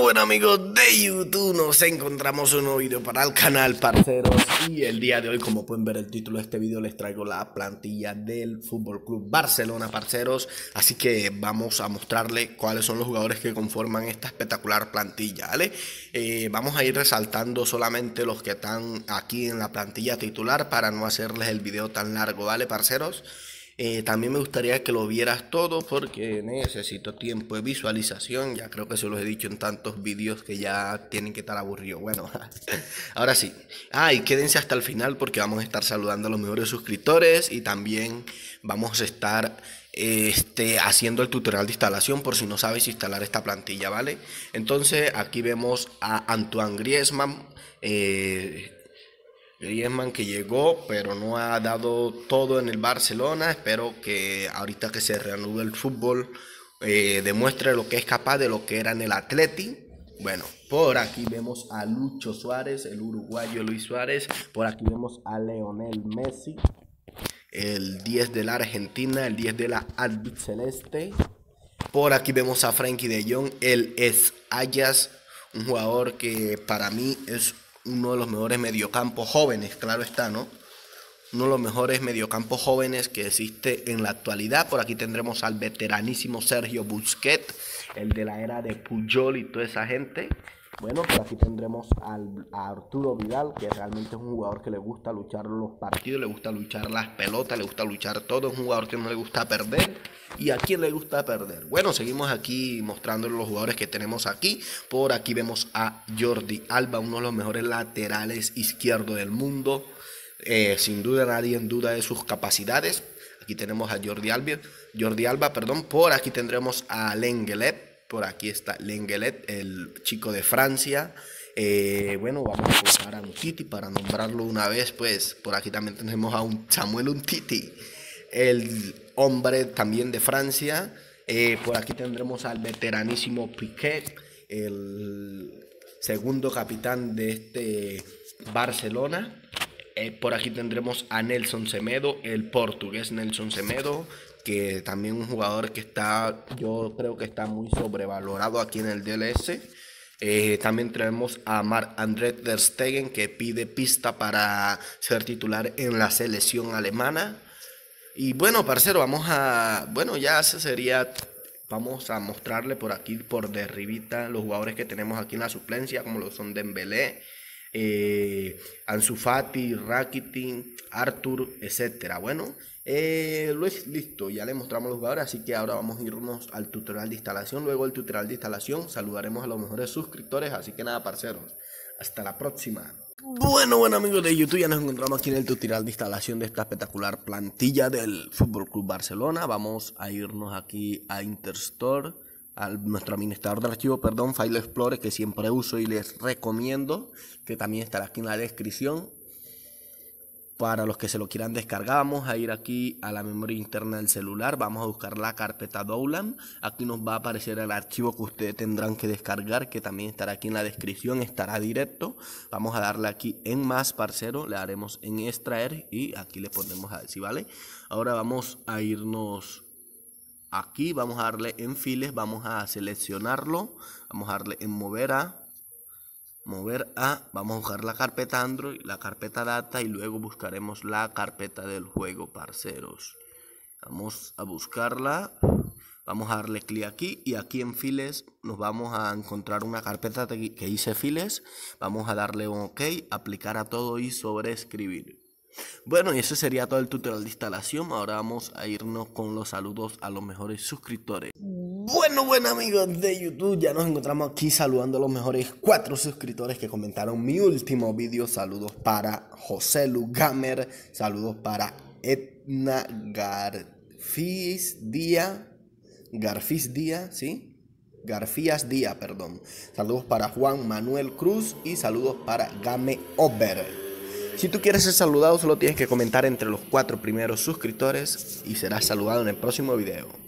Bueno amigos de YouTube, nos encontramos un nuevo video para el canal, parceros. Y el día de hoy, como pueden ver el título de este video, les traigo la plantilla del Fútbol Club Barcelona, parceros. Así que vamos a mostrarle cuáles son los jugadores que conforman esta espectacular plantilla, ¿vale? Vamos a ir resaltando solamente los que están aquí en la plantilla titular para no hacerles el video tan largo, ¿vale, parceros? También me gustaría que lo vieras todo porque necesito tiempo de visualización. Ya creo que se los he dicho en tantos vídeos que ya tienen que estar aburridos. Bueno, ahora sí. Y quédense hasta el final porque vamos a estar saludando a los mejores suscriptores. Y también vamos a estar haciendo el tutorial de instalación por si no sabes instalar esta plantilla, ¿vale? Entonces aquí vemos a Antoine Griezmann. Griezmann que llegó, pero no ha dado todo en el Barcelona. Espero que ahorita que se reanude el fútbol demuestre lo que es capaz de lo que era en el Atleti. Bueno, por aquí vemos a Lucho Suárez, el uruguayo Luis Suárez. Por aquí vemos a Lionel Messi, el 10 de la Argentina, el 10 de la Albiceleste. Por aquí vemos a Frenkie de Jong, el ex Ajax, un jugador que para mí es uno de los mejores mediocampos jóvenes, claro está, ¿no? Uno de los mejores mediocampos jóvenes que existe en la actualidad. Por aquí tendremos al veteranísimo Sergio Busquets, el de la era de Puyol y toda esa gente. Bueno, por aquí tendremos a Arturo Vidal, que realmente es un jugador que le gusta luchar los partidos, le gusta luchar las pelotas, le gusta luchar todo. Es un jugador que no le gusta perder. ¿Y a quién le gusta perder? Bueno, seguimos aquí mostrándoles los jugadores que tenemos aquí. Por aquí vemos a Jordi Alba, uno de los mejores laterales izquierdos del mundo. Sin duda, nadie en duda de sus capacidades. Aquí tenemos a Jordi Alba. Por aquí tendremos a Lenglet. Por aquí está Lenglet, el chico de Francia. Bueno, vamos a buscar a Umtiti para nombrarlo una vez. Pues por aquí también tenemos a Samuel Umtiti, el hombre también de Francia. Por aquí tendremos al veteranísimo Piqué, el segundo capitán de este Barcelona. Por aquí tendremos a Nelson Semedo, el portugués Nelson Semedo, que también un jugador que está, yo creo que está muy sobrevalorado aquí en el DLS. También traemos a Marc-André ter Stegen, que pide pista para ser titular en la selección alemana. Y bueno, parcero, vamos a mostrarle por aquí, por derribita, los jugadores que tenemos aquí en la suplencia, como lo son Dembélé, Ansu Fati, Rakitic, Arthur, etcétera. Bueno, listo, ya le mostramos los jugadores, así que ahora vamos a irnos al tutorial de instalación. Luego el tutorial de instalación, saludaremos a los mejores suscriptores, así que nada, parceros, hasta la próxima. Bueno amigos de YouTube, ya nos encontramos aquí en el tutorial de instalación de esta espectacular plantilla del Fútbol Club Barcelona. Vamos a irnos aquí a Interstore, a nuestro administrador de archivos, perdón, File Explorer, que siempre uso y les recomiendo, que también estará aquí en la descripción. Para los que se lo quieran descargar, vamos a ir aquí a la memoria interna del celular, vamos a buscar la carpeta Download. Aquí nos va a aparecer el archivo que ustedes tendrán que descargar, que también estará aquí en la descripción, estará directo. Vamos a darle aquí en más, parcero, le daremos en extraer y aquí le ponemos a decir, ¿vale? Ahora vamos a irnos aquí, vamos a darle en files, vamos a seleccionarlo, vamos a darle en mover a, vamos a buscar la carpeta Android, la carpeta data y luego buscaremos la carpeta del juego, parceros. Vamos a buscarla, vamos a darle clic aquí y aquí en files nos vamos a encontrar una carpeta que dice files. Vamos a darle un OK, aplicar a todo y sobreescribir. Bueno, y ese sería todo el tutorial de instalación. Ahora vamos a irnos con los saludos a los mejores suscriptores. Bueno amigos de YouTube, ya nos encontramos aquí saludando a los mejores 4 suscriptores que comentaron mi último vídeo. Saludos para José Lu Gamer, saludos para Etna Garfis Día, perdón. Saludos para Juan Manuel Cruz y saludos para Game Over. Si tú quieres ser saludado, solo tienes que comentar entre los 4 primeros suscriptores y serás saludado en el próximo video.